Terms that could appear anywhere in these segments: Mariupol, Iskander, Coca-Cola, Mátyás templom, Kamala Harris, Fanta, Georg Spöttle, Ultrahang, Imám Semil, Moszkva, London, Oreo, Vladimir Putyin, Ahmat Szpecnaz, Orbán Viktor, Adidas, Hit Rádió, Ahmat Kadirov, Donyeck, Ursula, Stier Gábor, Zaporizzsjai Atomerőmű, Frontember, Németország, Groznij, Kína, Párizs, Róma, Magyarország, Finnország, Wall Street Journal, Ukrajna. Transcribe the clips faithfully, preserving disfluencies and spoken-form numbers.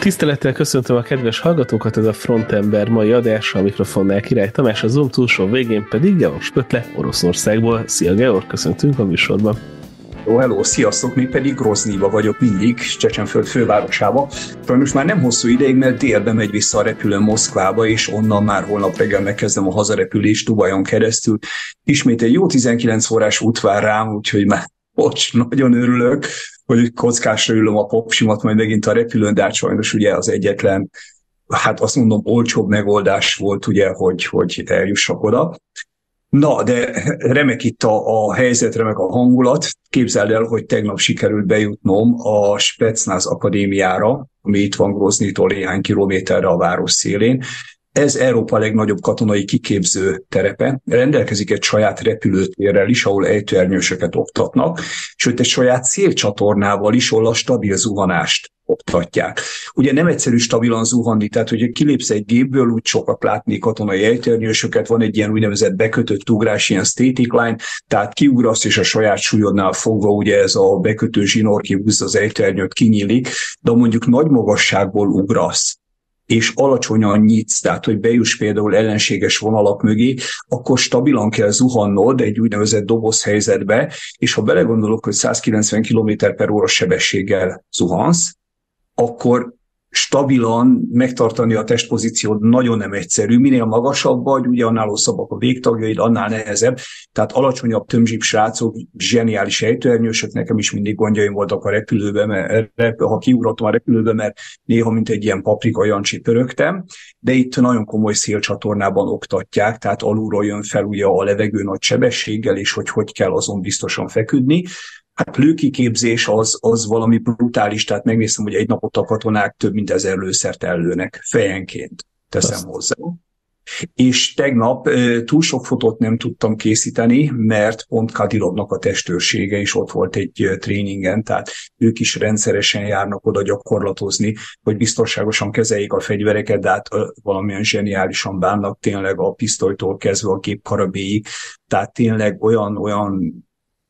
Tisztelettel köszöntöm a kedves hallgatókat, ez a Frontember mai adása, a mikrofonnál Király Tamás, a Zoom túlsó végén pedig Georg Spöttle Oroszországból. Szia Georg, köszöntünk a műsorban. Jó, hello, sziasztok, még pedig Groznijba vagyok mindig, Csecsenföld fővárosába. Talán most már nem hosszú ideig, mert délben megy vissza a repülő Moszkvába, és onnan már holnap reggel megkezdem a hazarepülést Dubajon keresztül. Ismét egy jó tizenkilenc órás út vár rám, úgyhogy már bocs, nagyon örülök, hogy kockásra ülöm a popsimat majd megint a repülőn, de hát sajnos ugye az egyetlen, hát azt mondom, olcsóbb megoldás volt ugye, hogy, hogy eljussak oda. Na, de remek itt a, a helyzet, remek a hangulat. Képzeld el, hogy tegnap sikerült bejutnom a Szpecnaz Akadémiára, ami itt van Groznijtól néhány kilométerre a város szélén. Ez Európa legnagyobb katonai kiképző terepe. Rendelkezik egy saját repülőtérrel is, ahol ejtőernyősöket oktatnak, sőt egy saját szélcsatornával is, ahol a stabil zuhanást oktatják. Ugye nem egyszerű stabilan zuhanni, tehát hogyha kilépsz egy gépből, úgy sokat látni katonai ejtőernyősöket, van egy ilyen úgynevezett bekötött ugrás, ilyen static line, tehát kiugrasz, és a saját súlyodnál fogva ugye ez a bekötő zsinór kihúzza az ejtőernyőt, kinyílik, de mondjuk nagy magasságból ugrasz, és alacsonyan nyitsz, tehát hogy bejuss például ellenséges vonalak mögé, akkor stabilan kell zuhannod egy úgynevezett dobozhelyzetbe, és ha belegondolok, hogy száz kilencven kilométer per óra sebességgel zuhansz, akkor stabilan megtartani a testpozíciót nagyon nem egyszerű. Minél magasabb vagy, ugye annál hosszabbak a végtagjaid, annál nehezebb. Tehát alacsonyabb tömzsip srácok, zseniális ejtőernyősök, nekem is mindig gondjaim voltak a repülőben, mert ha kiugrottam a repülőben, mert néha mint egy ilyen paprika jancsi pörögtem, de itt nagyon komoly szélcsatornában oktatják, tehát alulról jön fel ugye a levegő nagy sebességgel, és hogy hogy kell azon biztosan feküdni. Hát lőkiképzés az, az valami brutális, tehát megnéztem, hogy egy napot a katonák több mint ezer lőszert ellőnek, fejenként teszem Azt. hozzá. És tegnap túl sok fotót nem tudtam készíteni, mert pont Kadirovnak a testőrsége is ott volt egy tréningen, tehát ők is rendszeresen járnak oda gyakorlatozni, hogy biztonságosan kezeljék a fegyvereket, de hát valamilyen zseniálisan bánnak tényleg a pisztolytól kezdve a gépkarabéig, tehát tényleg olyan, olyan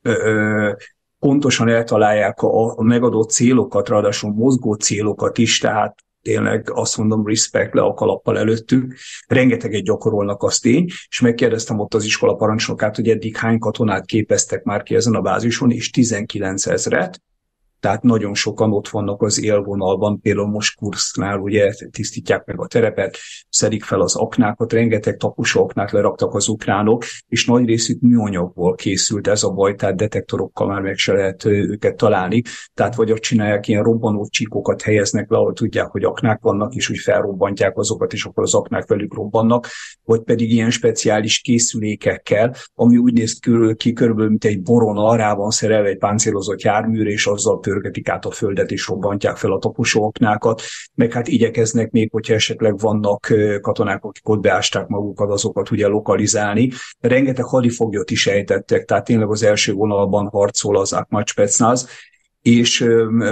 ö, pontosan eltalálják a megadott célokat, ráadásul mozgó célokat is, tehát tényleg azt mondom, respect, le a kalappal előttük. Rengeteget gyakorolnak, az tény, és megkérdeztem ott az iskola parancsnokát, hogy eddig hány katonát képeztek már ki ezen a bázison, és tizenkilenc ezret, tehát nagyon sokan ott vannak az élvonalban, például most Kurszknál ugye tisztítják meg a terepet, szedik fel az aknákat, rengeteg taposó aknát leraktak az ukránok, és nagy részük műanyagból készült ez a baj, tehát detektorokkal már meg se lehet őket találni, tehát vagy ott csinálják, ilyen robbanó csíkokat helyeznek le, ahol tudják, hogy aknák vannak, és úgy felrobbantják azokat, és akkor az aknák velük robbannak, vagy pedig ilyen speciális készülékekkel, ami úgy néz ki körülbelül, mint egy borona, rá van szerelve egy páncélozott járműre, és azzal pörgetik át a földet, és robbantják fel a taposó aknákat, meg hát igyekeznek még, hogyha esetleg vannak katonák, akik ott beásták magukat, azokat ugye lokalizálni. Rengeteg hadifoglyot is ejtettek, tehát tényleg az első vonalban harcol az Ahmat Szpecnaz, és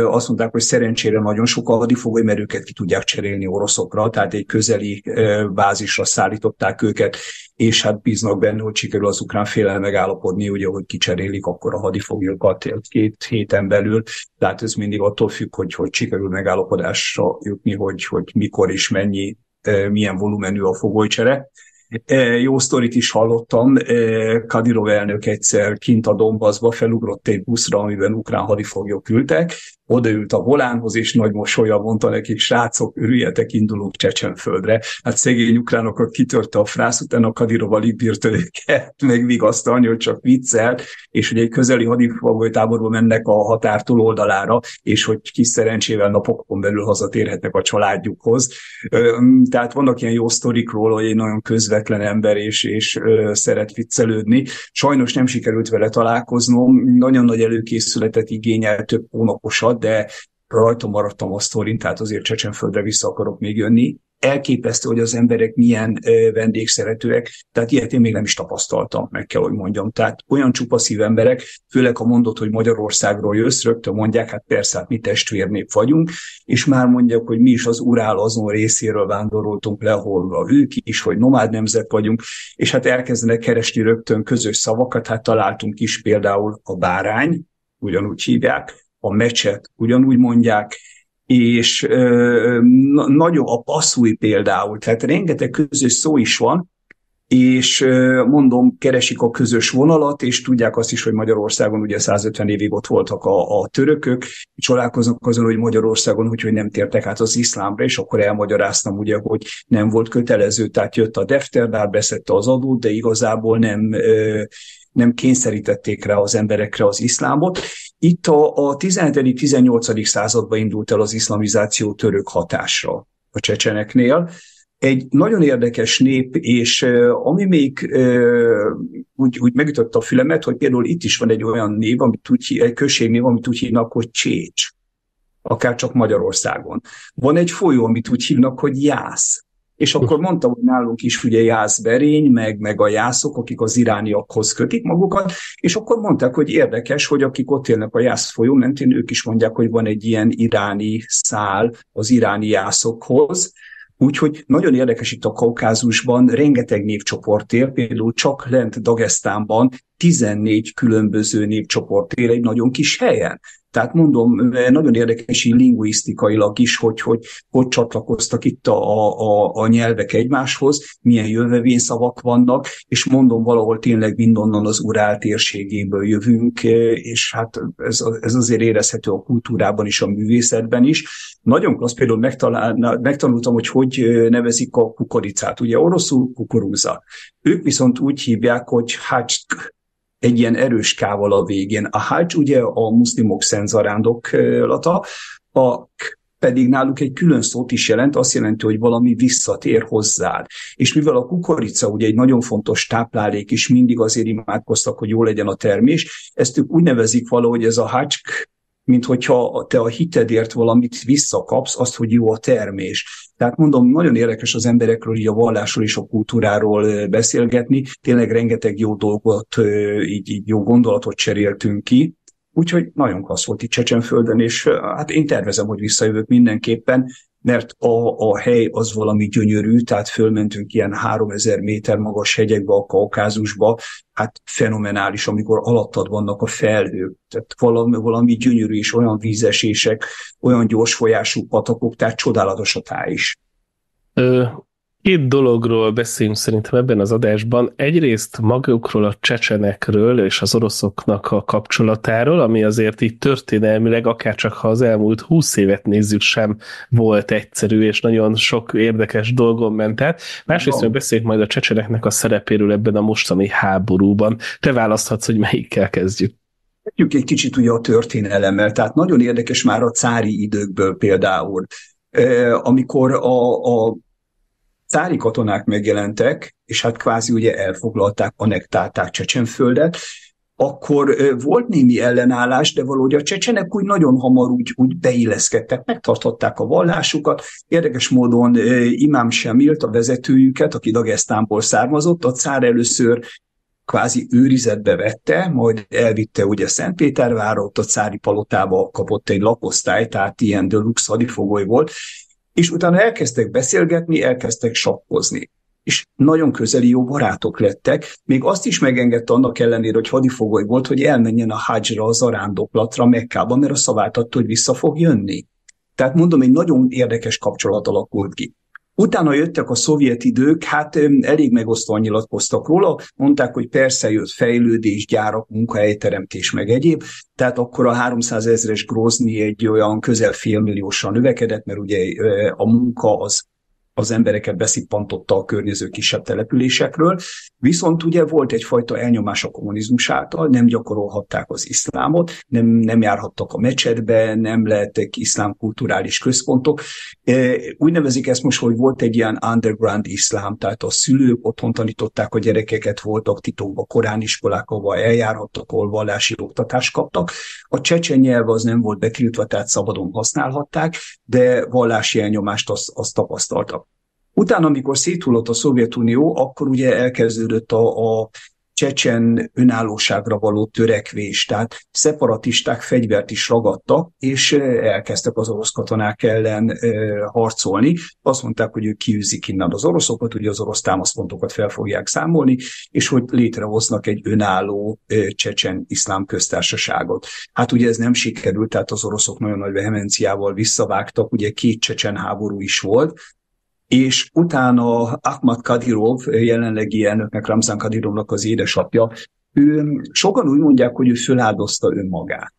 azt mondták, hogy szerencsére nagyon sok a hadifogoly, mert őket ki tudják cserélni oroszokra, tehát egy közeli bázisra szállították őket, és hát bíznak benne, hogy sikerül az ukrán féllel megállapodni, ugye, hogy kicserélik akkor a hadifoglyokat két héten belül, tehát ez mindig attól függ, hogy, hogy sikerül megállapodásra jutni, hogy, hogy mikor és mennyi, milyen volumenű a fogolycsere. Jó sztorit is hallottam, Kadirov elnök egyszer kint a Donbaszba felugrott egy buszra, amiben ukrán hadifoglyok ültek, odaült a volánhoz, és nagy mosollyal mondta nekik, srácok, örüljetek, indulunk Csecsenföldre. Hát szegény ukránokat kitörte a frász, utána Kadirov alig bírta őket megvigasztalni, hogy csak viccelt, és hogy egy közeli hadifogolytáborba mennek a határ túloldalára, és hogy kis szerencsével napokon belül hazatérhetnek a családjukhoz. Tehát vannak ilyen jó sztorikról, hogy egy nagyon közvetlen ember, és, és szeret viccelődni. Sajnos nem sikerült vele találkoznom, nagyon nagy előkészületet igényel, több hónaposat, de rajta maradtam a sztorin, tehát azért Csecsenföldre vissza akarok még jönni. Elképesztő, hogy az emberek milyen vendégszeretőek, tehát ilyet én még nem is tapasztaltam, meg kell, hogy mondjam. Tehát olyan csupaszív emberek, főleg ha mondod, hogy Magyarországról jössz, rögtön mondják, hát persze, hát mi testvérnép vagyunk, és már mondják, hogy mi is az Urál azon részéről vándoroltunk le, ahol ők is, hogy nomád nemzet vagyunk, és hát elkezdenek keresni rögtön közös szavakat, hát találtunk is például a bárány, ugyanúgy hívják, a mecset ugyanúgy mondják, és ö, na, nagyon a passzúj például, tehát rengeteg közös szó is van, és ö, mondom, keresik a közös vonalat, és tudják azt is, hogy Magyarországon ugye százötven évig ott voltak a, a törökök, csodálkoznak azon, hogy Magyarországon úgyhogy nem tértek át az iszlámra, és akkor elmagyaráztam ugye, hogy nem volt kötelező, tehát jött a defterdár, beszedte az adót, de igazából nem... Ö, nem kényszerítették rá az emberekre az iszlámot. Itt a, a tizenhetedik-tizennyolcadik században indult el az iszlamizáció török hatásra a csecseneknél. Egy nagyon érdekes nép, és ami még úgy, úgy megütött a fülemet, hogy például itt is van egy olyan név, amit úgy, egy községnév, amit úgy hívnak, hogy Csécs, akárcsak Magyarországon. Van egy folyó, amit úgy hívnak, hogy Jász. És akkor mondtam, hogy nálunk is ugye jászberény, meg, meg a jászok, akik az irániakhoz kötik magukat, és akkor mondták, hogy érdekes, hogy akik ott élnek a Jász folyó mentén, ők is mondják, hogy van egy ilyen iráni szál az iráni jászokhoz. Úgyhogy nagyon érdekes itt a Kaukázusban, rengeteg névcsoport él, például csak lent Dagesztánban tizennégy különböző névcsoport él egy nagyon kis helyen. Tehát mondom, nagyon érdekes így linguisztikailag is, hogy hogy, hogy csatlakoztak itt a, a, a nyelvek egymáshoz, milyen jövevényszavak vannak, és mondom, valahol tényleg mindonnan az Urál térségéből jövünk, és hát ez, ez azért érezhető a kultúrában is, a művészetben is. Nagyon klassz, például megtanultam, hogy hogy nevezik a kukoricát, ugye oroszul kukorúza. Ők viszont úgy hívják, hogy hácsk, egy ilyen erős kával a végén. A hács ugye a muszlimok szentzarándoklata, a k pedig náluk egy külön szót is jelent, azt jelenti, hogy valami visszatér hozzád. És mivel a kukorica ugye egy nagyon fontos táplálék, és mindig azért imádkoztak, hogy jó legyen a termés, ezt ők úgy nevezik valahogy, ez a hácsk, mint hogyha te a hitedért valamit visszakapsz, azt, hogy jó a termés. Tehát mondom, nagyon érdekes az emberekről, így a vallásról és a kultúráról beszélgetni. Tényleg rengeteg jó dolgot, így, így jó gondolatot cseréltünk ki. Úgyhogy nagyon klassz volt itt Csecsenföldön, és hát én tervezem, hogy visszajövök mindenképpen, mert a, a hely az valami gyönyörű, tehát fölmentünk ilyen háromezer méter magas hegyekbe, a Kaukázusba, hát fenomenális, amikor alattad vannak a felhők, tehát valami, valami gyönyörű és olyan vízesések, olyan gyors folyású patakok, tehát csodálatos a táj is. Ö, két dologról beszélünk szerintem ebben az adásban. Egyrészt magukról, a csecsenekről és az oroszoknak a kapcsolatáról, ami azért így történelmileg, akárcsak ha az elmúlt húsz évet nézzük, sem volt egyszerű, és nagyon sok érdekes dolgon ment át. Másrészt beszéljük majd a csecseneknek a szerepéről ebben a mostani háborúban. Te választhatsz, hogy melyikkel kezdjük. Kezdjük egy kicsit ugye a történelemmel, tehát nagyon érdekes már a cári időkből például, amikor a, a cári katonák megjelentek, és hát kvázi ugye elfoglalták, annektálták Csecsenföldet, akkor volt némi ellenállás, de valahogy a csecsenek úgy nagyon hamar úgy, úgy beilleszkedtek, megtarthatták a vallásukat. Érdekes módon Imám Semilt, a vezetőjüket, aki Dagesztánból származott, a cár először kvázi őrizetbe vette, majd elvitte ugye Szentpétervárra, ott a cári palotába kapott egy lakosztály, tehát ilyen deluxe hadifogoly volt, és utána elkezdtek beszélgetni, elkezdtek sakkozni. És nagyon közeli jó barátok lettek, még azt is megengedte annak ellenére, hogy hadifogoly volt, hogy elmenjen a hajjra, a zarándoklatra, Mekkába, mert a szavát adta, hogy vissza fog jönni. Tehát mondom, egy nagyon érdekes kapcsolat alakult ki. Utána jöttek a szovjet idők, hát elég megosztóan nyilatkoztak róla, mondták, hogy persze jött fejlődés, gyárak, munkahelyteremtés, meg egyéb, tehát akkor a háromszázezres Groznij egy olyan közel félmilliósra növekedett, mert ugye a munka az, az embereket beszippantotta a környező kisebb településekről, viszont ugye volt egyfajta elnyomás a kommunizmus által, nem gyakorolhatták az iszlámot, nem, nem járhattak a mecsetbe, nem lehettek iszlám kulturális központok. Úgy nevezik ezt most, hogy volt egy ilyen underground iszlám, tehát a szülők otthon tanították a gyerekeket, voltak titokba korániskolák, ahol eljárhattak, ahol vallási oktatást kaptak. A csecsen nyelv az nem volt betiltva, tehát szabadon használhatták, de vallási elnyomást azt, azt tapasztaltak. Utána, amikor széthullott a Szovjetunió, akkor ugye elkezdődött a, a csecsen önállóságra való törekvés, tehát szeparatisták fegyvert is ragadtak, és elkezdtek az orosz katonák ellen harcolni. Azt mondták, hogy ők kiűzik innen az oroszokat, ugye az orosz támaszpontokat fel fogják számolni, és hogy létrehoznak egy önálló csecsen iszlám köztársaságot. Hát ugye ez nem sikerült, tehát az oroszok nagyon nagy vehemenciával visszavágtak, ugye két csecsen háború is volt, és utána Ahmat Kadirov, jelenlegi elnöknek, Ramzan Kadirovnak az édesapja, ő, sokan úgy mondják, hogy ő föláldozta önmagát.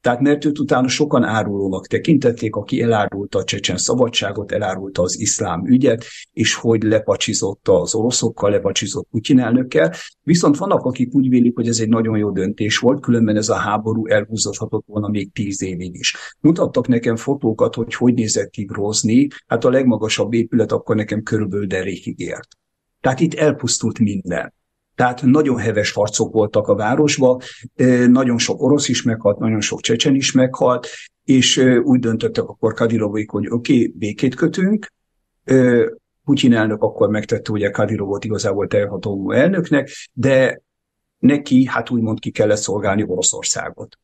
Tehát mert őt utána sokan árulónak tekintették, aki elárulta a csecsen szabadságot, elárulta az iszlám ügyet, és hogy lepacsizotta az oroszokkal, lepacsizott Putyin elnökkel. Viszont vannak, akik úgy vélik, hogy ez egy nagyon jó döntés volt, különben ez a háború elhúzódhatott volna még tíz évig is. Mutattak nekem fotókat, hogy hogy nézett ki Groznij, hát a legmagasabb épület akkor nekem körülbelül derékig ért. Tehát itt elpusztult minden. Tehát nagyon heves harcok voltak a városban, nagyon sok orosz is meghalt, nagyon sok csecsen is meghalt, és úgy döntöttek akkor Kadirovék, hogy oké, okay, békét kötünk. Putyin elnök akkor megtette ugye Kadirovot igazából teljhatalmú elnöknek, de neki hát úgymond ki kellett szolgálni Oroszországot.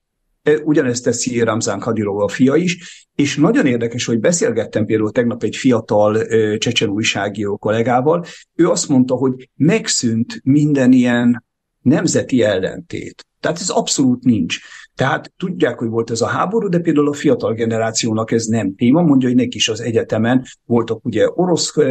Ugyanezt teszi Ramzan Kadirov a fia is, és nagyon érdekes, hogy beszélgettem például tegnap egy fiatal csecsen újságíró kollégával, ő azt mondta, hogy megszűnt minden ilyen nemzeti ellentét. Tehát ez abszolút nincs. Tehát tudják, hogy volt ez a háború, de például a fiatal generációnak ez nem téma. Mondja, hogy neki is az egyetemen voltak ugye orosz ö,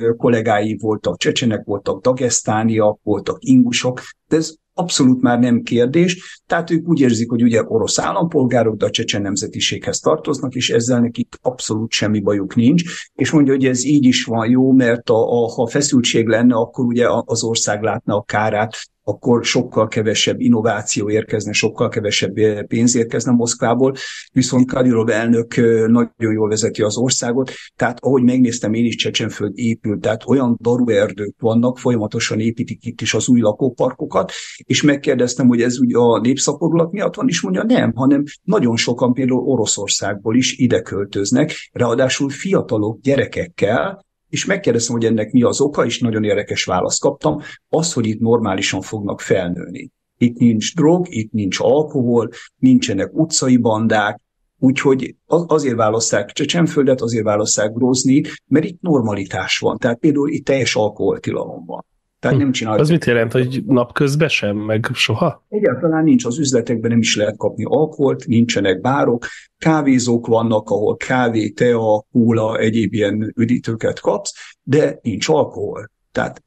ö, kollégái, voltak csecsenek, voltak dagesztániak, voltak ingusok, de ez abszolút már nem kérdés, tehát ők úgy érzik, hogy ugye orosz állampolgárok, de a csecsen nemzetiséghez tartoznak, és ezzel nekik abszolút semmi bajuk nincs, és mondja, hogy ez így is van jó, mert a, a, ha feszültség lenne, akkor ugye az ország látna a kárát, akkor sokkal kevesebb innováció érkezne, sokkal kevesebb pénz érkezne Moszkvából, viszont Kadirov elnök nagyon jól vezeti az országot, tehát ahogy megnéztem, én is Csecsenföld épült, tehát olyan daruerdők vannak, folyamatosan építik itt is az új lakóparkokat, és megkérdeztem, hogy ez ugye a népszaporulat miatt van, és mondja, nem, hanem nagyon sokan például Oroszországból is ide költöznek, ráadásul fiatalok gyerekekkel, és megkérdeztem, hogy ennek mi az oka, és nagyon érdekes választ kaptam, az, hogy itt normálisan fognak felnőni. Itt nincs drog, itt nincs alkohol, nincsenek utcai bandák, úgyhogy azért választák Csecsenföldet, azért választák Groznijt, mert itt normalitás van, tehát például itt teljes alkoholtilalom van. Tehát nem csinálják. Az mit jelent, hogy napközben sem, meg soha? Egyáltalán nincs, az üzletekben nem is lehet kapni alkoholt, nincsenek bárok, kávézók vannak, ahol kávé, tea, kóla, egyéb ilyen üdítőket kapsz, de nincs alkohol. Tehát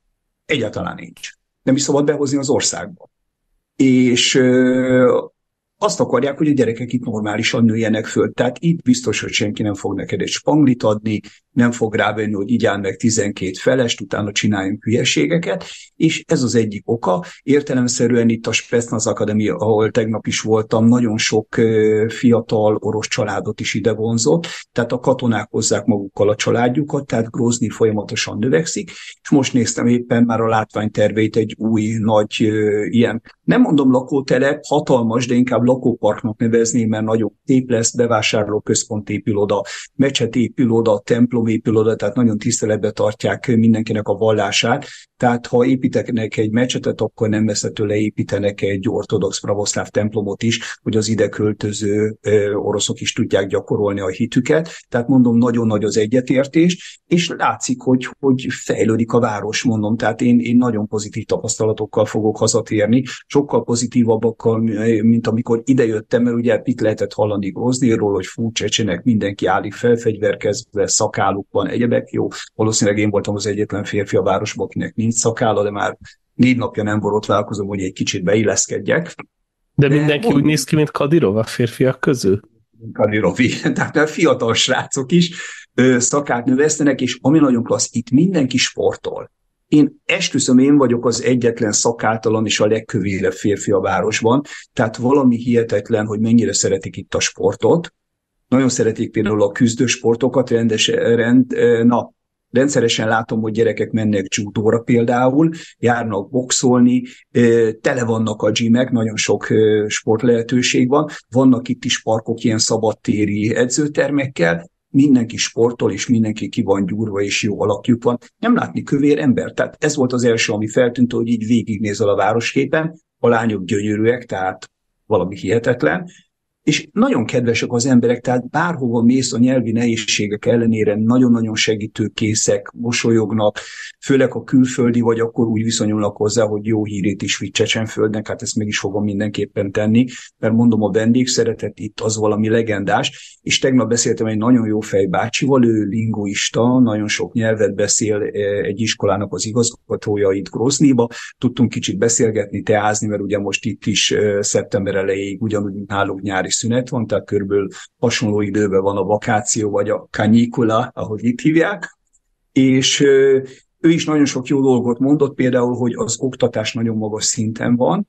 egyáltalán nincs. Nem is szabad behozni az országba. És ö, azt akarják, hogy a gyerekek itt normálisan nőjenek föl. Tehát itt biztos, hogy senki nem fog neked egy spanglit adni, nem fog rávenni, hogy igyál meg tizenkét felest, utána csináljunk hülyeségeket, és ez az egyik oka. Értelemszerűen itt a Szpecnaz Akadémia, ahol tegnap is voltam, nagyon sok fiatal orosz családot is ide vonzott, tehát a katonák hozzák magukkal a családjukat, tehát Groznij folyamatosan növekszik, és most néztem éppen már a látványterveit egy új, nagy ilyen, nem mondom lakótelep, hatalmas, de inkább lakóparknak nevezném, mert nagyon szép lesz, bevásárlóközpont épül oda, mecset épül oda, templom épül oda, tehát nagyon tiszteletbe tartják mindenkinek a vallását. Tehát ha építenek egy mecsetet, akkor nem messze tőle építenek egy ortodox pravoszláv templomot is, hogy az ide költöző oroszok is tudják gyakorolni a hitüket. Tehát mondom, nagyon nagy az egyetértés, és látszik, hogy, hogy fejlődik a város, mondom. Tehát én, én nagyon pozitív tapasztalatokkal fogok hazatérni, sokkal pozitívabbakkal, mint amikor idejöttem, mert ugye itt lehetett hallani Groznijról, hogy fú, csecsenek, mindenki állik felfegyverkezve, szakálukban, egyebek, jó. Valószínűleg én voltam az egyetlen férfi a városban, akinek nincs szakála, de már négy napja nem borotválkozom, hogy egy kicsit beilleszkedjek. De mindenki de, úgy néz ki, mint Kadirov a férfiak közül? Kadirov, igen, tehát a fiatal srácok is ö, szakát növesztenek, és ami nagyon klassz, itt mindenki sportol. Én esküszöm, én vagyok az egyetlen szakáltalan és a legkövélebb férfi a városban, tehát valami hihetetlen, hogy mennyire szeretik itt a sportot. Nagyon szeretik például a küzdősportokat, rendes, rend, na, rendszeresen látom, hogy gyerekek mennek judóra például, járnak boxolni, tele vannak a gymek, nagyon sok sportlehetőség van, vannak itt is parkok ilyen szabadtéri edzőtermekkel, mindenki sportol, és mindenki ki van gyúrva, és jó alakjuk van. Nem látni kövér ember. Tehát ez volt az első, ami feltűnt, hogy így végignézel a városképen. A lányok gyönyörűek, tehát valami hihetetlen. És nagyon kedvesek az emberek, tehát bárhova mész a nyelvi nehézségek ellenére nagyon-nagyon segítőkészek, mosolyognak, főleg a külföldi vagy, akkor úgy viszonyulnak hozzá, hogy jó hírét is vitt Csecsenföldnek, hát ezt meg is fogom mindenképpen tenni, mert mondom, a vendégszeretet itt az valami legendás, és tegnap beszéltem egy nagyon jó fejbácsival, ő linguista, nagyon sok nyelvet beszél, egy iskolának az igazgatója itt Groznijba, tudtunk kicsit beszélgetni, teázni, mert ugye most itt is szeptember elejéig ugyanúgy nálunk nyári szünet van, tehát körülbelül hasonló időben van a vakáció, vagy a kanikula, ahogy itt hívják, és ő is nagyon sok jó dolgot mondott, például, hogy az oktatás nagyon magas szinten van,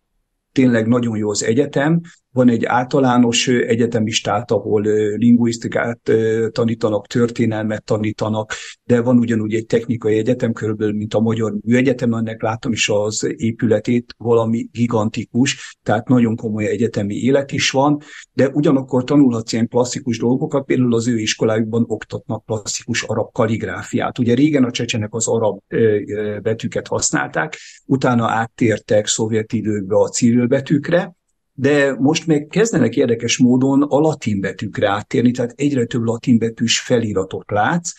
tényleg nagyon jó az egyetem, van egy általános egyetemistát, ahol linguisztikát tanítanak, történelmet tanítanak, de van ugyanúgy egy technikai egyetem, körülbelül, mint a Magyar Műegyetem, ennek láttam is az épületét, valami gigantikus, tehát nagyon komoly egyetemi élet is van, de ugyanakkor tanulhatsz ilyen klasszikus dolgokat, például az ő iskolájukban oktatnak klasszikus arab kaligráfiát. Ugye régen a csecsenek az arab betűket használták, utána áttértek szovjet időkbe a ciril betűkre, de most meg kezdenek érdekes módon a latin betűkre áttérni, tehát egyre több latin betűs feliratot látsz.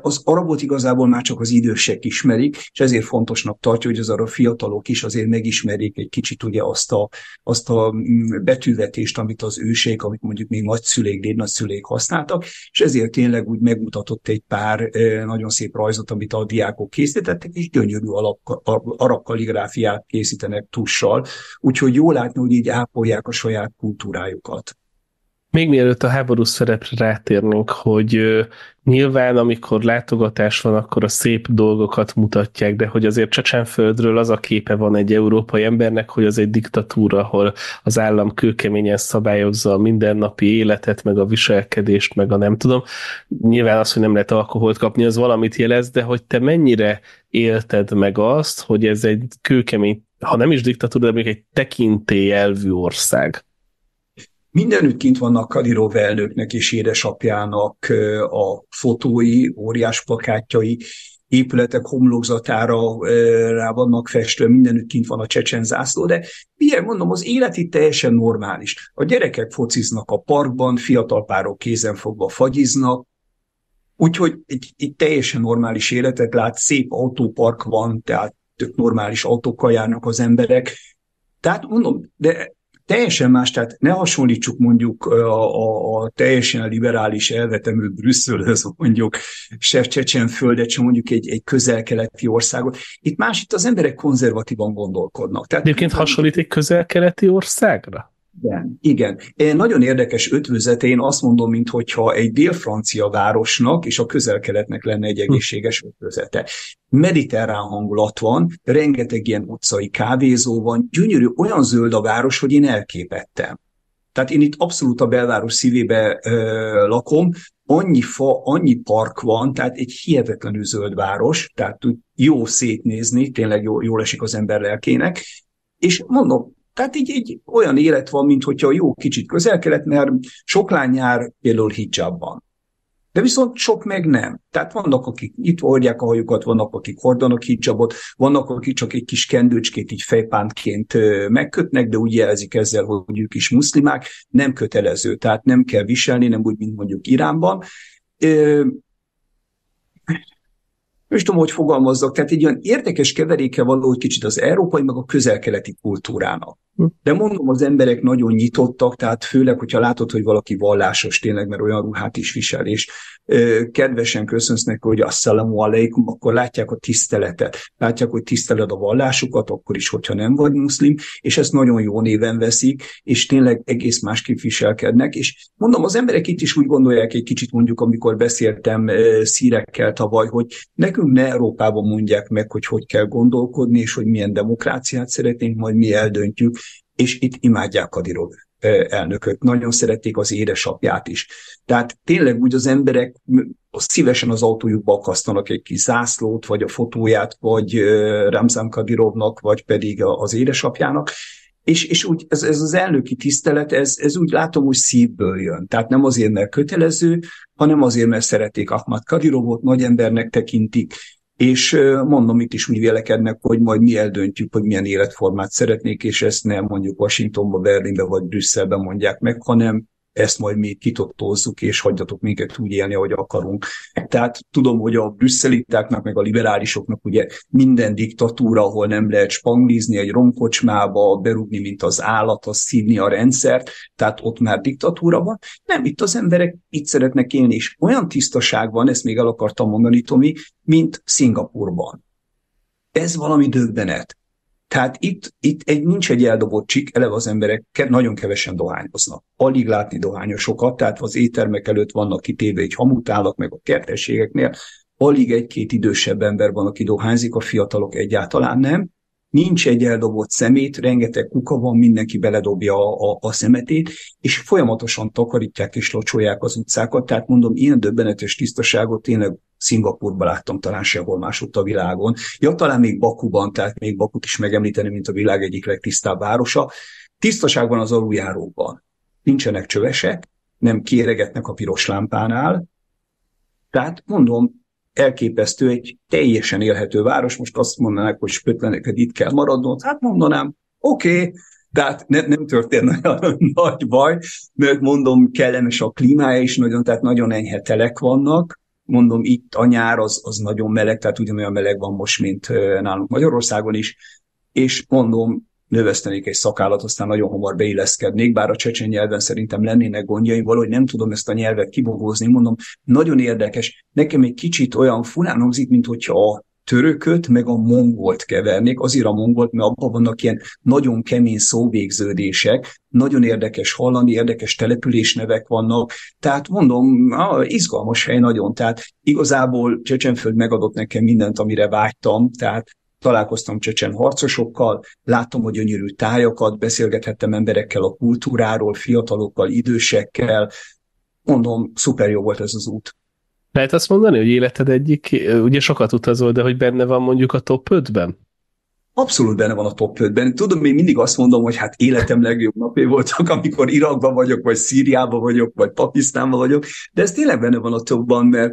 Az arabot igazából már csak az idősek ismerik, és ezért fontosnak tartja, hogy az arab fiatalok is azért megismerjék egy kicsit ugye azt a, azt a betűvetést, amit az őseik, amit mondjuk még nagyszülék, dédnagyszülék használtak, és ezért tényleg úgy megmutatott egy pár nagyon szép rajzot, amit a diákok készítettek, és gyönyörű arab kaligráfiát készítenek tussal, úgyhogy jól látni, hogy így ápolják a saját kultúrájukat. Még mielőtt a háborús szerepre rátérnénk, hogy nyilván, amikor látogatás van, akkor a szép dolgokat mutatják, de hogy azért Csecsenföldről az a képe van egy európai embernek, hogy az egy diktatúra, ahol az állam kőkeményen szabályozza a mindennapi életet, meg a viselkedést, meg a nem tudom. Nyilván az, hogy nem lehet alkoholt kapni, az valamit jelez, de hogy te mennyire élted meg azt, hogy ez egy kőkemény, ha nem is diktatúra, de még egy tekintélyelvű ország. Mindenütt kint vannak Kadirov elnöknek és édesapjának a fotói, óriás plakátjai, épületek homlokzatára rá vannak festve, mindenütt kint van a csecsen zászló, de milyen mondom, az élet itt teljesen normális. A gyerekek fociznak a parkban, fiatal párok kézenfogva fagyiznak, úgyhogy egy, egy teljesen normális életet lát, szép autópark van, tehát tök normális autókkal járnak az emberek. Tehát mondom, de... Teljesen más, tehát ne hasonlítsuk mondjuk a, a, a teljesen liberális elvetemű Brüsszelhez, mondjuk se Csecsenföldet, se mondjuk egy, egy közel-keleti országot. Itt más, itt az emberek konzervatívan gondolkodnak. Tehát, egyébként hasonlít egy közel-keleti országra? Igen, igen. Nagyon érdekes ötvözete, én azt mondom, minthogyha egy dél-francia városnak és a közel-keletnek lenne egy egészséges ötvözete. Mediterrán hangulat van, rengeteg ilyen utcai kávézó van, gyönyörű, olyan zöld a város, hogy én elképettem. Tehát én itt abszolút a belváros szívébe ö, lakom, annyi fa, annyi park van, tehát egy hihetetlenül zöld város, tehát jó szétnézni, tényleg jól, jól esik az ember lelkének, és mondom, tehát így, így olyan élet van, mint hogyha jó kicsit közel-kelet, mert sok lány jár például hijabban. De viszont sok meg nem. Tehát vannak, akik itt hordják a hajukat, vannak, akik hordanak hijabot, vannak, akik csak egy kis kendőcskét így fejpántként megkötnek, de úgy jelzik ezzel, hogy ők is muszlimák, nem kötelező, tehát nem kell viselni, nem úgy, mint mondjuk Iránban. Ö... Most tudom, hogy fogalmazzak, tehát egy olyan érdekes keveréke valahogy kicsit az európai, meg a közel-keleti kultúrának. De mondom, az emberek nagyon nyitottak, tehát főleg, hogyha látod, hogy valaki vallásos tényleg, mert olyan ruhát is visel, és ö, kedvesen köszönsz neki, hogy assalamu alaikum, akkor látják a tiszteletet. Látják, hogy tiszteled a vallásukat, akkor is, hogyha nem vagy muszlim, és ezt nagyon jó néven veszik, és tényleg egész másképp viselkednek. És mondom, az emberek itt is úgy gondolják egy kicsit, mondjuk, amikor beszéltem ö, szírekkel tavaly, hogy nekünk ne Európában mondják meg, hogy hogy kell gondolkodni, és hogy milyen demokráciát szeretnénk, majd mi eldöntjük. És itt imádják Kadirov elnököt. Nagyon szerették az édesapját is. Tehát tényleg úgy az emberek szívesen az autójukba akasztanak egy kis zászlót, vagy a fotóját, vagy Ramzan Kadirovnak, vagy pedig az édesapjának. És, és úgy, ez, ez az elnöki tisztelet, ez, ez úgy látom, hogy szívből jön. Tehát nem azért, mert kötelező, hanem azért, mert szeretik Ahmat Kadirovot, nagy embernek tekintik, és mondom, itt is úgy vélekednek, hogy majd mi eldöntjük, hogy milyen életformát szeretnék, és ezt nem mondjuk Washingtonba, Berlinbe vagy Brüsszelbe mondják meg, hanem ezt majd mi kitottózzuk, és hagyjatok minket úgy élni, ahogy akarunk. Tehát tudom, hogy a brüsszelitáknak, meg a liberálisoknak ugye minden diktatúra, ahol nem lehet spanglizni egy romkocsmába, berúgni, mint az állat, azt szívni a rendszert, tehát ott már diktatúra van. Nem, itt az emberek itt szeretnek élni, és olyan tisztaság van, ezt még el akartam mondani, Tomi, mint Szingapurban. Ez valami döbbenet. Tehát itt, itt egy, nincs egy eldobott csik, eleve az emberek ke- nagyon kevesen dohányoznak. Alig látni dohányosokat, tehát az éttermek előtt vannak kitéve egy hamutálak, meg a kertességeknél, alig egy-két idősebb ember van, aki dohányzik, a fiatalok egyáltalán nem. Nincs egy eldobott szemét, rengeteg kuka van, mindenki beledobja a, a, a szemetét, és folyamatosan takarítják és locsolják az utcákat. Tehát mondom, ilyen döbbenetes tisztaságot tényleg Szingapurban láttam, talán sehol másutt a világon. Ja, talán még Bakuban, tehát még Bakut is megemlíteni, mint a világ egyik legtisztább városa. Tisztaságban az aluljáróban. Nincsenek csövesek, nem kéregetnek a piros lámpánál. Tehát mondom, elképesztő, egy teljesen élhető város, most azt mondanák, hogy Spöttle, itt kell maradnod, hát mondanám, oké, okay. Tehát ne, nem történne olyan nagy baj, mert mondom, kellemes a klímája is nagyon, tehát nagyon enyhe telek vannak, mondom, itt a nyár az, az nagyon meleg, tehát ugyanolyan meleg van most, mint nálunk Magyarországon is, és mondom, növesztenék egy szakállat, aztán nagyon hamar beilleszkednék, bár a csecsen nyelven szerintem lennének gondjaim, valahogy nem tudom ezt a nyelvet kibogózni, mondom, nagyon érdekes, nekem egy kicsit olyan furán hangzik, mint hogyha a törököt meg a mongolt kevernék, azért a mongolt, mert abban vannak ilyen nagyon kemény szóvégződések, nagyon érdekes hallani, érdekes településnevek vannak, tehát mondom, á, izgalmas hely nagyon, tehát igazából Csecsenföld megadott nekem mindent, amire vágytam, tehát találkoztam csecsen harcosokkal, láttam a gyönyörű tájakat, beszélgethettem emberekkel a kultúráról, fiatalokkal, idősekkel. Mondom, szuper jó volt ez az út. Lehet azt mondani, hogy életed egyik, ugye sokat utazol, de hogy benne van mondjuk a top ötben? Abszolút benne van a top ötben. Tudom, én mindig azt mondom, hogy hát életem legjobb napé voltak, amikor Irakban vagyok, vagy Szíriában vagyok, vagy Pakisztánban vagyok, de ez tényleg benne van a topban, mert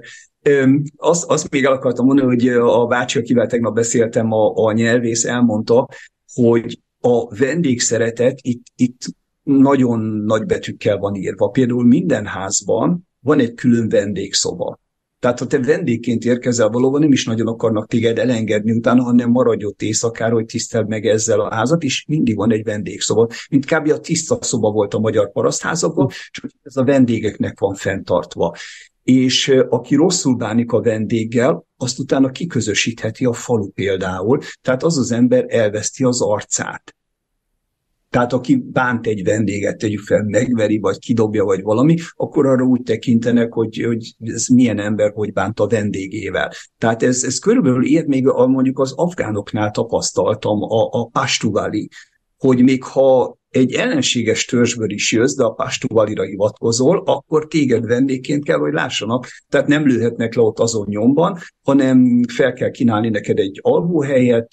Azt, azt még el akartam mondani, hogy a bácsi, akivel tegnap beszéltem, a, a nyelvész elmondta, hogy a vendégszeretet itt, itt nagyon nagy betűkkel van írva. Például minden házban van egy külön vendégszoba. Tehát ha te vendégként érkezel, valóban nem is nagyon akarnak téged elengedni utána, hanem maradj ott éjszakára, hogy tiszteld meg ezzel a házat, és mindig van egy vendégszoba. Mint kb. A tiszta szoba volt a magyar parasztházakban, csak ez a vendégeknek van fenntartva. És aki rosszul bánik a vendéggel, azt utána kiközösítheti a falu például, tehát az az ember elveszti az arcát. Tehát aki bánt egy vendéget, tegyük fel, megveri, vagy kidobja, vagy valami, akkor arra úgy tekintenek, hogy, hogy ez milyen ember, hogy bánt a vendégével. Tehát ez, ez körülbelül ilyet még a, mondjuk az afgánoknál tapasztaltam, a, a pastuvali, hogy még ha egy ellenséges törzsből is jössz, de a pástuvalira hivatkozol, akkor téged vendégként kell, hogy lássanak. Tehát nem lőhetnek le ott azon nyomban, hanem fel kell kínálni neked egy alvóhelyet,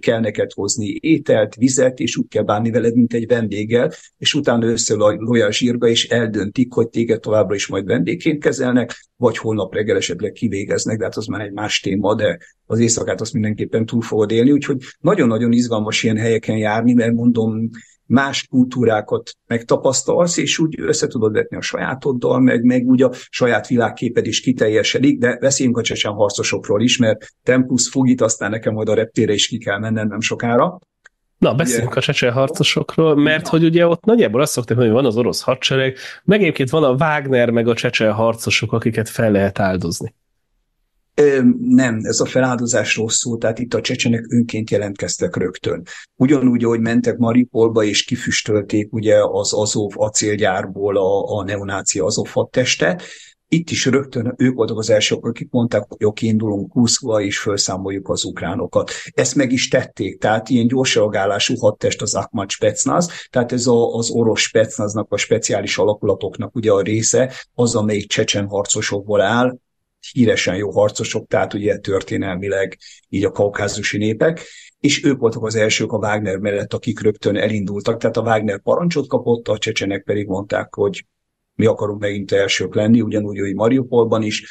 kell neked hozni ételt, vizet, és úgy kell bánni veled, mint egy vendéggel, és utána összelolja a zsírba, és eldöntik, hogy téged továbbra is majd vendégként kezelnek, vagy holnap reggel esetleg kivégeznek, de hát az már egy más téma, de az éjszakát azt mindenképpen túl fogod élni, úgyhogy nagyon-nagyon izgalmas ilyen helyeken járni, mert mondom, más kultúrákat megtapasztalsz, és úgy össze tudod vetni a sajátoddal, meg, meg úgy a saját világképed is kiteljesedik, de beszéljünk a csecsen harcosokról is, mert Tempus fugít, aztán nekem majd a reptére is ki kell mennem nem sokára. Na, beszéljünk a csecsen harcosokról, mert hogy ugye ott nagyjából azt szokták mondani, hogy van az orosz hadsereg, meg egyébként van a Wagner, meg a csecsen harcosok, akiket fel lehet áldozni. Nem, ez a feláldozásról szól, tehát itt a csecsenek önként jelentkeztek rögtön. Ugyanúgy, ahogy mentek Mariupolba, és kifüstölték ugye az Azov acélgyárból a, a neonáci Azov hadtestet, itt is rögtön ők voltak az elsők, akik mondták, hogy oké, indulunk Kurszkba, és felszámoljuk az ukránokat. Ezt meg is tették, tehát ilyen gyors reagálású hadtest az Ahmat Szpecnaz, tehát ez a, az orosz Specnaznak, a speciális alakulatoknak ugye a része, az, amelyik csecsen harcosokból áll, híresen jó harcosok, tehát ugye történelmileg így a kaukázusi népek, és ők voltak az elsők a Wagner mellett, akik rögtön elindultak, tehát a Wagner parancsot kapott, a csecsenek pedig mondták, hogy mi akarunk megint elsők lenni, ugyanúgy, hogy Mariupolban is,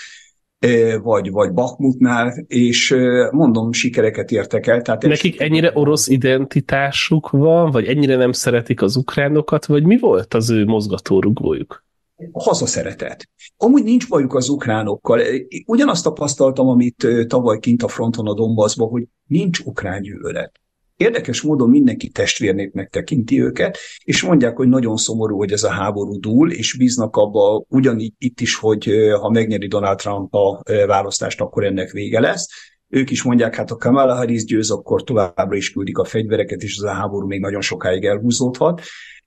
vagy, vagy Bachmutnál, és mondom, sikereket értek el. Tehát nekik es... ennyire orosz identitásuk van, vagy ennyire nem szeretik az ukránokat, vagy mi volt az ő mozgatórugójuk? A hazaszeretet. Amúgy nincs bajuk az ukránokkal. Én ugyanazt tapasztaltam, amit tavaly kint a fronton a Donbaszban, hogy nincs ukrán gyűlölet. Érdekes módon mindenki testvérnépnek tekinti őket, és mondják, hogy nagyon szomorú, hogy ez a háború dúl, és bíznak abba ugyanígy itt is, hogy ha megnyeri Donald Trump a választást, akkor ennek vége lesz. Ők is mondják, hát ha Kamala Harris győz, akkor továbbra is küldik a fegyvereket, és ez a háború még nagyon sokáig elhúzódhat.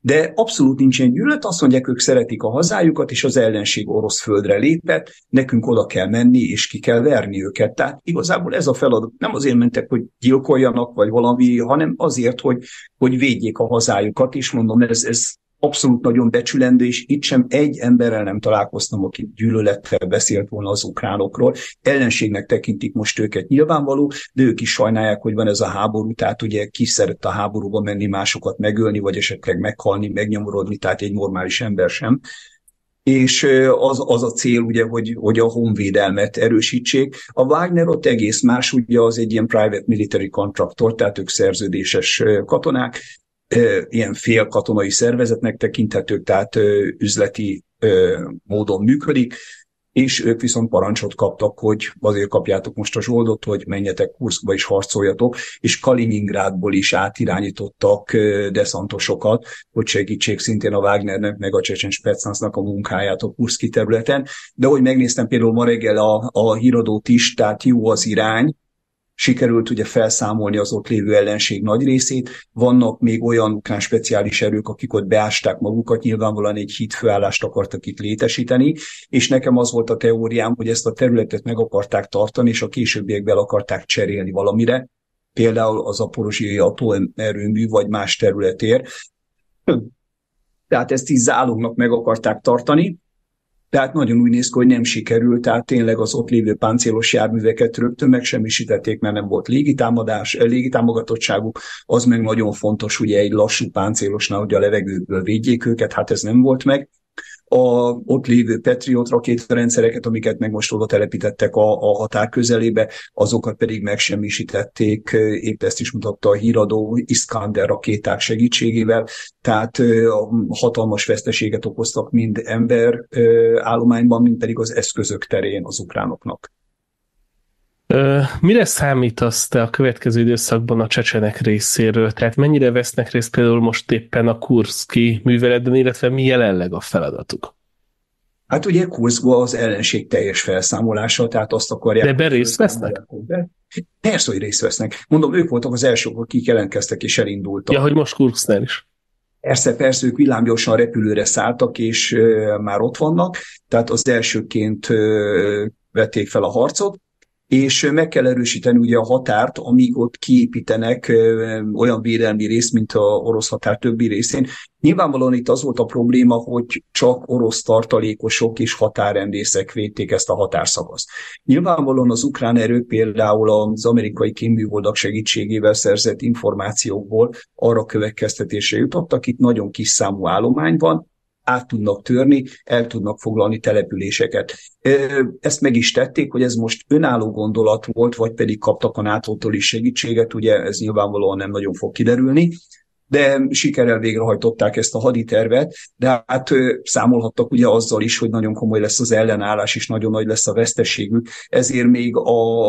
De abszolút nincsen gyűlölet, azt mondják, ők szeretik a hazájukat, és az ellenség orosz földre lépett, nekünk oda kell menni, és ki kell verni őket. Tehát igazából ez a feladat, nem azért mentek, hogy gyilkoljanak, vagy valami, hanem azért, hogy, hogy védjék a hazájukat, és mondom, ez, ez abszolút nagyon becsülendő, és itt sem egy emberrel nem találkoztam, aki gyűlölettel beszélt volna az ukránokról. Ellenségnek tekintik most őket nyilvánvaló, de ők is sajnálják, hogy van ez a háború, tehát ugye ki szeret a háborúba menni, másokat megölni, vagy esetleg meghalni, megnyomorodni, tehát egy normális ember sem. És az, az a cél, ugye, hogy, hogy a honvédelmet erősítsék. A Wagner ott egész más, ugye az egy ilyen private military contractor, tehát ők szerződéses katonák, ilyen félkatonai szervezetnek tekinthetők, tehát üzleti módon működik, és ők viszont parancsot kaptak, hogy azért kapjátok most a zsoldot, hogy menjetek Kurszkba is harcoljatok, és Kaliningrádból is átirányítottak deszantosokat, hogy segítsék szintén a Wagnernek, meg a Csecsen Specnaznak a munkáját a kurszki területen. De hogy megnéztem például ma reggel a, a híradót is, tehát jó az irány, sikerült ugye felszámolni az ott lévő ellenség nagy részét, vannak még olyan ukrán speciális erők, akik ott beásták magukat, nyilvánvalóan egy hídfőállást akartak itt létesíteni, és nekem az volt a teóriám, hogy ezt a területet meg akarták tartani, és a későbbiekben akarták cserélni valamire, például az Zaporizzsjai Atomerőmű, vagy más területért. Tehát ezt így zálognak meg akarták tartani, tehát nagyon úgy néz ki, hogy nem sikerült, tehát tényleg az ott lévő páncélos járműveket rögtön megsemmisítették, mert nem volt légitámadás, légitámogatottságuk, az meg nagyon fontos, ugye egy lassú páncélosnál, hogy a levegőből védjék őket, hát ez nem volt meg. A ott lévő Patriot rakétarendszereket, amiket meg most oda telepítettek a, a határ közelébe, azokat pedig megsemmisítették, épp ezt is mutatta a híradó, Iskander rakéták segítségével, tehát hatalmas veszteséget okoztak mind ember állományban, mind pedig az eszközök terén az ukránoknak. Mire számítasz te a következő időszakban a csecsenek részéről? Tehát mennyire vesznek részt például most éppen a kurszki műveletben, illetve mi jelenleg a feladatuk? Hát ugye Kurszkban az ellenség teljes felszámolása, tehát azt akarják... De be részt vesznek? Persze, hogy részt vesznek. Mondom, ők voltak az elsők, akik jelentkeztek és elindultak. Ja, hogy most Kurszknál is. Persze, persze, ők villámgyorsan repülőre szálltak, és uh, már ott vannak, tehát az elsőként uh, vették fel a harcot, és meg kell erősíteni ugye a határt, amíg ott kiépítenek olyan védelmi részt, mint a orosz határ többi részén. Nyilvánvalóan itt az volt a probléma, hogy csak orosz tartalékosok és határrendészek védték ezt a határszakaszt. Nyilvánvalóan az ukrán erők például az amerikai kémműholdak segítségével szerzett információkból arra következtetésre jutottak, itt nagyon kis számú állomány van, át tudnak törni, el tudnak foglalni településeket. Ezt meg is tették, hogy ez most önálló gondolat volt, vagy pedig kaptak a nátó-tól is segítséget, ugye ez nyilvánvalóan nem nagyon fog kiderülni, de sikerrel végrehajtották ezt a haditervet, de hát számolhattak ugye azzal is, hogy nagyon komoly lesz az ellenállás, és nagyon nagy lesz a veszteségük, ezért még a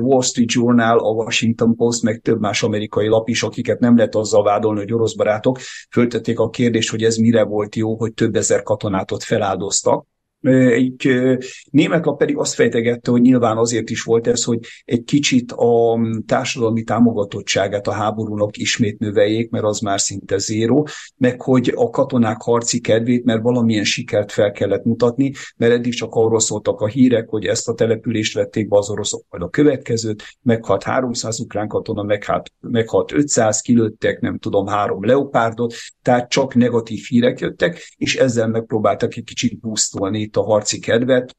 Wall Street Journal, a Washington Post, meg több más amerikai lap is, akiket nem lehet azzal vádolni, hogy orosz barátok, föltették a kérdést, hogy ez mire volt jó, hogy több ezer katonát ott feláldoztak. Egy német lap pedig azt fejtegette, hogy nyilván azért is volt ez, hogy egy kicsit a társadalmi támogatottságát a háborúnak ismét növeljék, mert az már szinte zéró, meg hogy a katonák harci kedvét, mert valamilyen sikert fel kellett mutatni, mert eddig csak arról szóltak a hírek, hogy ezt a települést vették be az oroszok, majd a következőt, meghalt háromszáz ukrán katona, meghalt, meghalt ötszáz, kilőttek, nem tudom, három leopárdot, tehát csak negatív hírek jöttek, és ezzel megpróbáltak egy kicsit búsztolni a harci kedvet,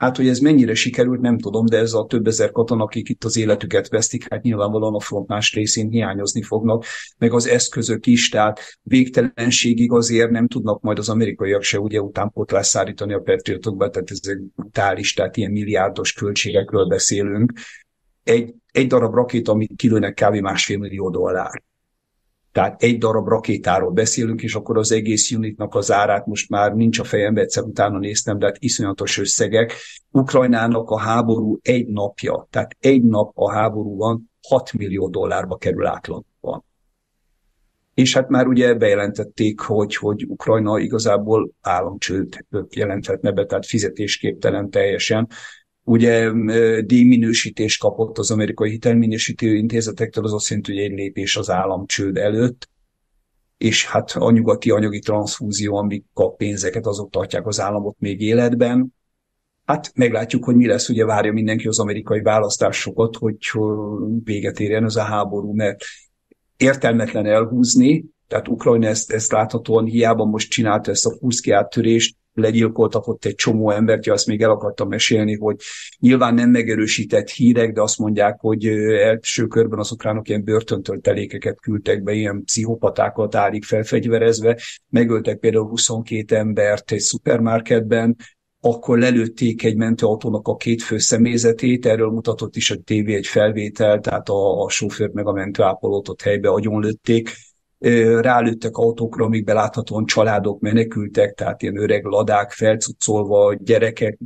Hát, hogy ez mennyire sikerült, nem tudom, de ez a több ezer katona, akik itt az életüket vesztik, hát nyilvánvalóan a front más részén hiányozni fognak, meg az eszközök is, tehát végtelenségig azért nem tudnak majd az amerikaiak se ugye utánpótlás szállítani a Patriotokba, tehát ezek brutális, tehát ilyen milliárdos költségekről beszélünk. Egy, egy darab rakéta, amit kilőnek kb. másfél millió dollár. Tehát egy darab rakétáról beszélünk, és akkor az egész unitnak az árát most már nincs a fejembe, egyszer utána néztem, de hát iszonyatos összegek. Ukrajnának a háború egy napja, tehát egy nap a háborúban hat millió dollárba kerül átlagban. És hát már ugye bejelentették, hogy, hogy Ukrajna igazából államcsőt jelenthetne be, tehát fizetésképtelen teljesen. Ugye díjminősítést kapott az amerikai hitelminősítő intézetektől, az azt jelenti, hogy egy lépés az államcsőd előtt, és hát a nyugati anyagi transzfúzió, amik kap pénzeket, azok tartják az államot még életben. Hát meglátjuk, hogy mi lesz, ugye várja mindenki az amerikai választásokat, hogy véget érjen ez a háború, mert értelmetlen elhúzni, tehát Ukrajna ezt, ezt láthatóan hiába most csinálta ezt a Kurszki áttörést, legyilkoltak ott egy csomó embert, ja, azt még el akartam mesélni, hogy nyilván nem megerősített hírek, de azt mondják, hogy első körben az ukránok ilyen börtöntöltelékeket küldtek be, ilyen pszichopatákat állik felfegyverezve, megöltek például huszonkét embert egy szupermarketben, akkor lelőtték egy mentőautónak a két fő személyzetét, erről mutatott is a tévé egy felvétel, tehát a, a sofőr meg a mentőápolót ott helybe agyonlőtték, rálőttek autókra, amikben láthatóan családok menekültek, tehát ilyen öreg ladák felcucolva, gyerekek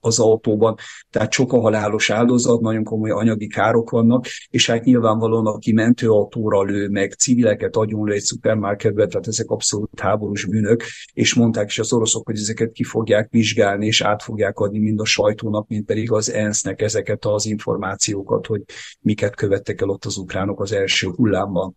az autóban, tehát sok a halálos áldozat, nagyon komoly anyagi károk vannak, és hát nyilvánvalóan aki mentőautóra lő, meg civileket agyonlő egy szupermarketbe, tehát ezek abszolút háborús bűnök, és mondták is az oroszok, hogy ezeket ki fogják vizsgálni, és át fogják adni mind a sajtónak, mind pedig az ensznek ezeket az információkat, hogy miket követtek el ott az ukránok az első hullámban.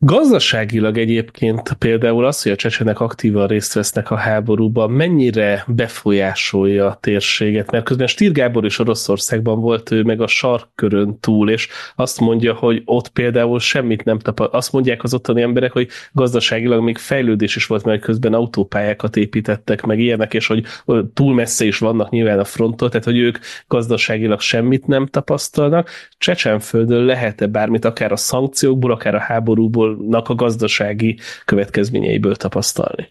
Gazdaságilag egyébként például az, hogy a csecsenek aktívan részt vesznek a háborúban, mennyire befolyásolja a térséget, mert közben Stier Gábor is Oroszországban volt, ő meg a sarkkörön túl, és azt mondja, hogy ott például semmit nem tapad. Azt mondják az ottani emberek, hogy gazdaságilag még fejlődés is volt, mert közben autópályákat építettek, meg ilyenek, és hogy túl messze is vannak nyilván a fronttól, tehát hogy ők gazdaságilag semmit nem tapasztalnak. Csecsenföldön lehet-e bármit, akár a szankciókból, akár a háborúból, a gazdasági következményeiből tapasztalni?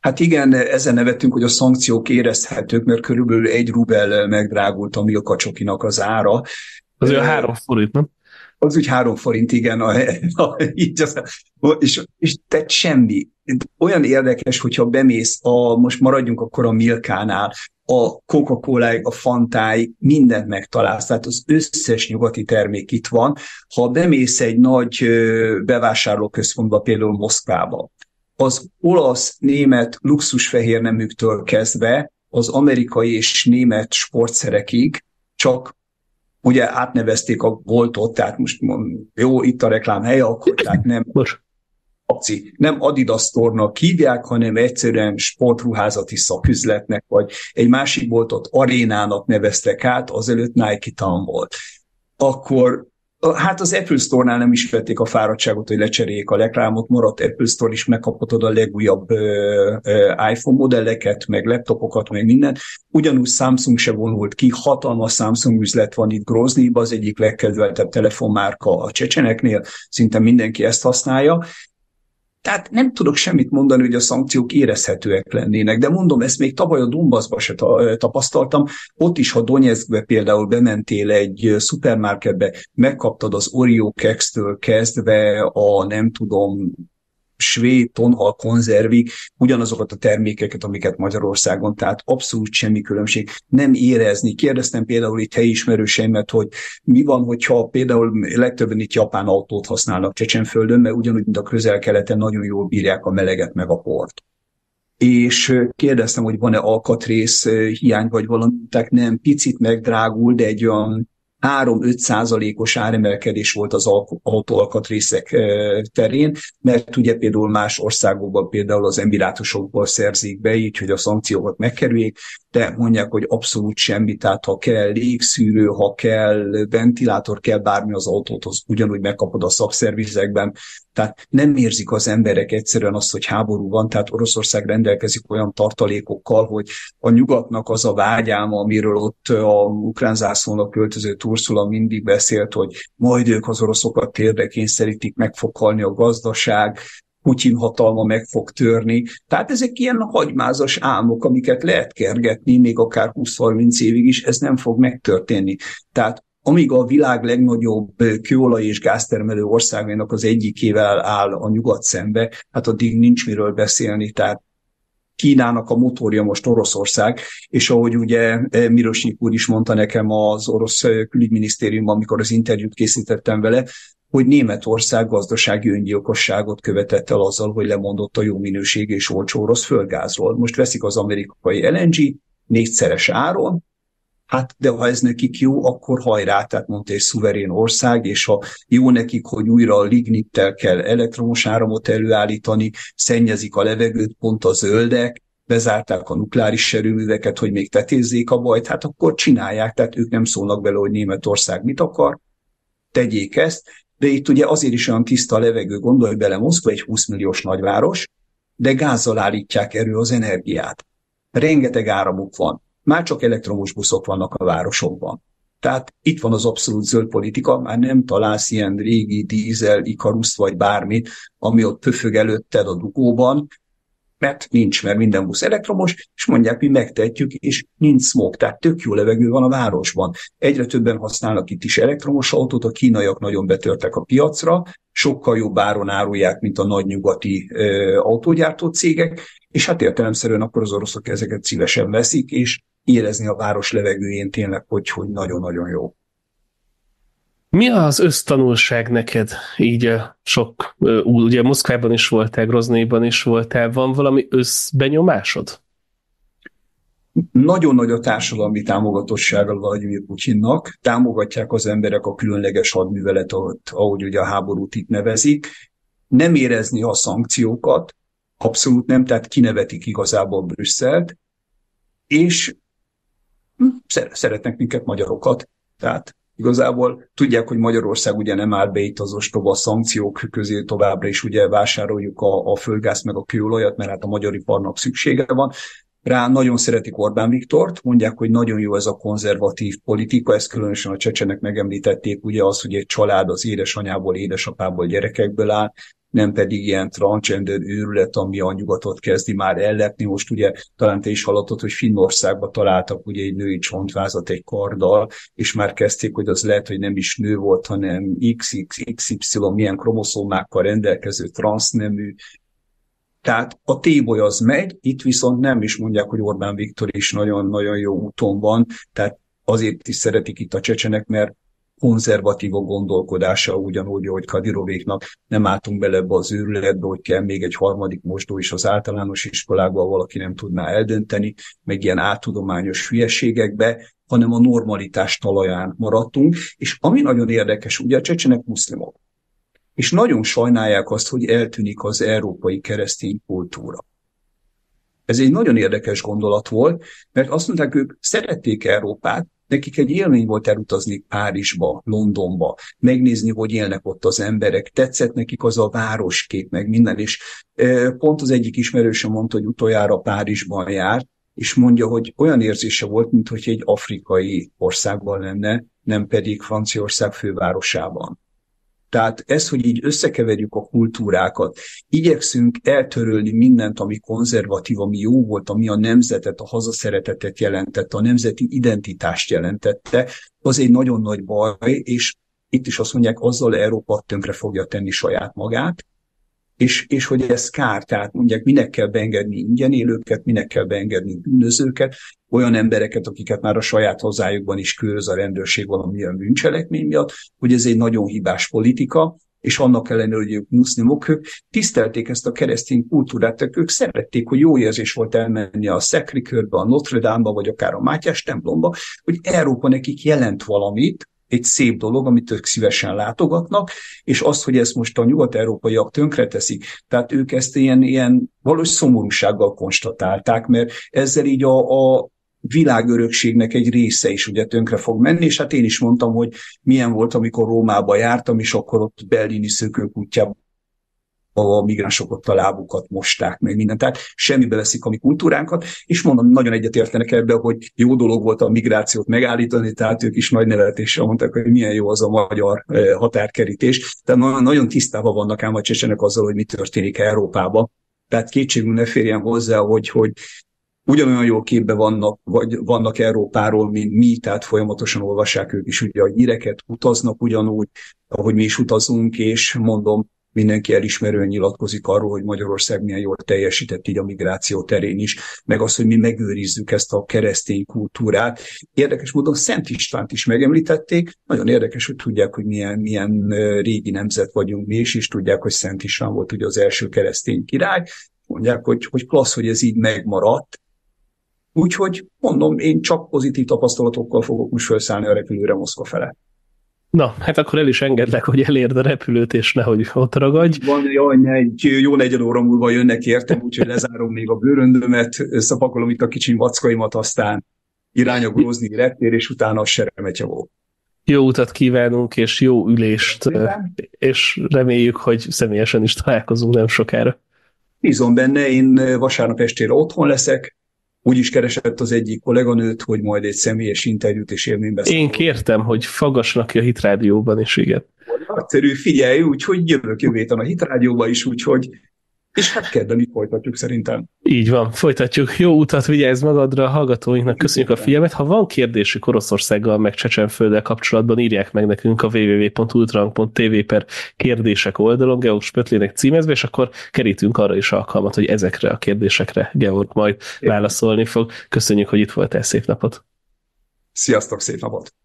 Hát igen, ezen nevetünk, hogy a szankciók érezhetők, mert körülbelül egy rubel megdrágult a milkacsokinak az ára. Az olyan három forint, nem? Az úgy három forint, igen. A, a, így az, és, és tehát semmi. Olyan érdekes, hogyha bemész, a, most maradjunk akkor a Milkánál, a Coca-Coláig, a Fantáig, mindent megtalálsz, tehát az összes nyugati termék itt van. Ha bemész egy nagy bevásárlóközpontba, például Moszkvába, az olasz, német luxusfehérneműktől kezdve az amerikai és német sportszerekig, csak ugye átnevezték a voltot, tehát most mondom, jó, itt a reklám helye, akkor tehát nem... Most. Nem Adidas Store-nak hívják, hanem egyszerűen sportruházati szaküzletnek, vagy egy másik boltot Arénának neveztek át, azelőtt Nike Town volt. Akkor, hát az Apple Store-nál nem is vették a fáradtságot, hogy lecseréljék a reklámot, maradt Apple Store is, megkaphatod a legújabb ö, ö, iPhone modelleket, meg laptopokat, meg mindent. Ugyanúgy Samsung se vonult ki, hatalmas Samsung üzlet van itt Groznijban, az egyik legkedveltebb telefonmárka a csecseneknél, szinte mindenki ezt használja. Tehát nem tudok semmit mondani, hogy a szankciók érezhetőek lennének, de mondom, ezt még tavaly a Dumbaszba se tapasztaltam. Ott is, ha Donyeckbe például bementél egy szupermarketbe, megkaptad az Oreo keksztől kezdve a nem tudom, svéd tonhal konzervig, ugyanazokat a termékeket, amiket Magyarországon, tehát abszolút semmi különbség. Nem érezni. Kérdeztem például itt helyi ismerőseimet, hogy mi van, hogyha például legtöbben itt japán autót használnak Csecsenföldön, mert ugyanúgy, mint a közel-keleten nagyon jól bírják a meleget meg a port. És kérdeztem, hogy van-e alkatrész hiány, vagy valami, tehát nem, picit megdrágul, de egy olyan három-öt százalékos áremelkedés volt az autóalkatrészek terén, mert ugye például más országokban, például az Emirátusokból szerzik be, így, hogy a szankciókat megkerüljék, de mondják, hogy abszolút semmi, tehát ha kell légszűrő, ha kell ventilátor, kell bármi az autót, az ugyanúgy megkapod a szakszervizekben. Tehát nem érzik az emberek egyszerűen azt, hogy háború van, tehát Oroszország rendelkezik olyan tartalékokkal, hogy a nyugatnak az a vágyáma, amiről ott a ukrán zászlónak költöző Ursula mindig beszélt, hogy majd ők az oroszokat térdre kényszerítik, meg fog halni a gazdaság, Putyin hatalma meg fog törni. Tehát ezek ilyen hagymázas álmok, amiket lehet kergetni, még akár húsz-harminc évig is, ez nem fog megtörténni. Tehát amíg a világ legnagyobb kőolaj és gáztermelő országának az egyikével áll a nyugat szembe, hát addig nincs miről beszélni, tehát Kínának a motorja most Oroszország, és ahogy ugye Mirosnyik úr is mondta nekem az orosz külügyminisztériumban, amikor az interjút készítettem vele, hogy Németország gazdasági öngyilkosságot követett el azzal, hogy lemondott a jó minőség és olcsó orosz földgázról. Most veszik az amerikai el en gé négyszeres áron, hát de ha ez nekik jó, akkor hajrá, tehát mondta egy szuverén ország, és ha jó nekik, hogy újra a lignittel kell elektromos áramot előállítani, szennyezik a levegőt pont a zöldek, bezárták a nukleáris erőműveket, hogy még tetézzék a bajt, hát akkor csinálják, tehát ők nem szólnak bele, hogy Németország mit akar, tegyék ezt, de itt ugye azért is olyan tiszta a levegő, gondolj bele, Moszkva egy húsz milliós nagyváros, de gázzal állítják elő az energiát. Rengeteg áramuk van. Már csak elektromos buszok vannak a városokban. Tehát itt van az abszolút zöld politika, már nem találsz ilyen régi dízel, ikaruszt vagy bármit, ami ott pöfög előtted a dugóban, mert nincs, mert minden busz elektromos, és mondják, mi megtehetjük, és nincs smog, tehát tök jó levegő van a városban. Egyre többen használnak itt is elektromos autót, a kínaiak nagyon betörtek a piacra, sokkal jobb áron árulják, mint a nagy nyugati ö, autógyártó cégek, és hát értelemszerűen akkor az oroszok ezeket szívesen veszik, és érezni a város levegőjén tényleg, hogy, hogy nagyon-nagyon jó. Mi az össztanulság neked így sok, ugye Moszkvában is voltál, Groznyban is voltál, van valami összbenyomásod? Nagyon nagy a társadalmi támogatottsága Vladimir Putyinnak, támogatják az emberek a különleges hadműveletet, ahogy ugye a háborút itt nevezik, nem érezni a szankciókat, abszolút nem, tehát kinevetik igazából Brüsszelt, és szeretnek minket, magyarokat. Tehát igazából tudják, hogy Magyarország ugye nem áll be itt az ostoba szankciók közé továbbra, és ugye vásároljuk a, a földgázt meg a kőolajat, mert hát a magyar iparnak szüksége van. Rá nagyon szeretik Orbán Viktort, mondják, hogy nagyon jó ez a konzervatív politika, ezt különösen a csecsenek megemlítették, ugye az, hogy egy család az édesanyából, édesapából, gyerekekből áll, nem pedig ilyen transgender őrület, ami a nyugatot kezdi már ellepni. Most ugye talán te is hallottad, hogy Finnországban találtak ugye egy női csontvázat egy karddal, és már kezdték, hogy az lehet, hogy nem is nő volt, hanem iksz iksz iksz ipszilon milyen kromoszómákkal rendelkező transznemű. Tehát a téboly az megy, itt viszont nem is mondják, hogy Orbán Viktor is nagyon-nagyon jó úton van, tehát azért is szeretik itt a csecsenek, mert konzervatív a gondolkodása, ugyanúgy, ahogy Kadirovéknak, nem álltunk bele ebbe az őrületbe, hogy kell még egy harmadik mosdó is az általános iskolákban, valaki nem tudná eldönteni, meg ilyen áltudományos hülyeségekbe, hanem a normalitás talaján maradtunk, és ami nagyon érdekes, ugye a csecsenek muszlimok, és nagyon sajnálják azt, hogy eltűnik az európai keresztény kultúra. Ez egy nagyon érdekes gondolat volt, mert azt mondták, ők szerették Európát, nekik egy élmény volt elutazni Párizsba, Londonba, megnézni, hogy élnek ott az emberek, tetszett nekik az a városkép, meg minden, és pont az egyik ismerősöm mondta, hogy utoljára Párizsban járt, és mondja, hogy olyan érzése volt, mintha egy afrikai országban lenne, nem pedig Franciaország fővárosában. Tehát ez, hogy így összekeverjük a kultúrákat, igyekszünk eltörölni mindent, ami konzervatív, ami jó volt, ami a nemzetet, a hazaszeretetet jelentette, a nemzeti identitást jelentette, az egy nagyon nagy baj, és itt is azt mondják, azzal Európa tönkre fogja tenni saját magát, és, és hogy ez kár, tehát mondják, minek kell beengedni ingyen élőket, minek kell beengedni bűnözőket, olyan embereket, akiket már a saját hazájukban is köröz a rendőrség valamilyen bűncselekmény miatt, hogy ez egy nagyon hibás politika, és annak ellenére, hogy ők muszlimok, ők tisztelték ezt a keresztény kultúrát, ők szerették, hogy jó érzés volt elmenni a Sacré-Cœurbe, a Notre-Dame-ba, vagy akár a Mátyás templomba, hogy Európa nekik jelent valamit, egy szép dolog, amit ők szívesen látogatnak, és az, hogy ezt most a nyugat-európaiak tönkreteszik, tehát ők ezt ilyen, ilyen valós szomorúsággal konstatálták, mert ezzel így a, a világörökségnek egy része is ugye tönkre fog menni, és hát én is mondtam, hogy milyen volt, amikor Rómába jártam, és akkor ott berlini szökőkutyában a migránsok ott a lábukat mosták, meg mindent. Tehát semmibe veszik a mi kultúránkat, és mondom, nagyon egyetértenek ebben, hogy jó dolog volt a migrációt megállítani, tehát ők is nagy nevetéssel mondták, hogy milyen jó az a magyar határkerítés. Tehát nagyon tisztában vannak ám a csecsenek azzal, hogy mi történik Európában. Tehát kétségül ne férjen hozzá, hogy, hogy ugyanolyan jól képbe vannak, vagy vannak Európáról, mint mi, tehát folyamatosan olvassák ők is ugye a híreket, utaznak ugyanúgy, ahogy mi is utazunk, és mondom, mindenki elismerően nyilatkozik arról, hogy Magyarország milyen jól teljesített így a migráció terén is, meg az, hogy mi megőrizzük ezt a keresztény kultúrát. Érdekes módon Szent Istvánt is megemlítették, nagyon érdekes, hogy tudják, hogy milyen, milyen régi nemzet vagyunk mi is, és tudják, hogy Szent István volt ugye az első keresztény király, mondják, hogy, hogy klassz, hogy ez így megmaradt. Úgyhogy mondom, én csak pozitív tapasztalatokkal fogok most felszállni a repülőre Moszkva fele. Na, hát akkor el is engedlek, hogy elérd a repülőt, és nehogy ott ragadj. Van, jaj, egy jó negyed óra múlva jönnek értem, úgyhogy lezárom még a bőröndömet, szapakolom itt a kicsi vackaimat, aztán irány a Groznij reptér, és utána a Seremetyevó. Jó utat kívánunk, és jó ülést, Én. és reméljük, hogy személyesen is találkozunk nem sokára. Bízom benne, én vasárnap estére otthon leszek. Úgy is keresett az egyik kolléganőt, hogy majd egy személyes interjút és élménybeszámolót. Én kértem, hogy faggasnak ki a Hit Rádióban is, igen. Nagyszerű, figyelj, úgyhogy jövök jövő héten a Hit Rádióban is, úgyhogy, és hát kedden itt folytatjuk szerintem. Így van, folytatjuk. Jó utat, vigyázz magadra, a hallgatóinknak köszönjük a figyelmet. Ha van kérdésük Oroszországgal meg Csecsenfölddel kapcsolatban, írják meg nekünk a double-u double-u double-u pont ultrahang pont tv per kérdések oldalon, Georg Spöttlének címezve, és akkor kerítünk arra is alkalmat, hogy ezekre a kérdésekre Georg majd válaszolni fog. Köszönjük, hogy itt voltál, szép napot! Sziasztok, szép napot!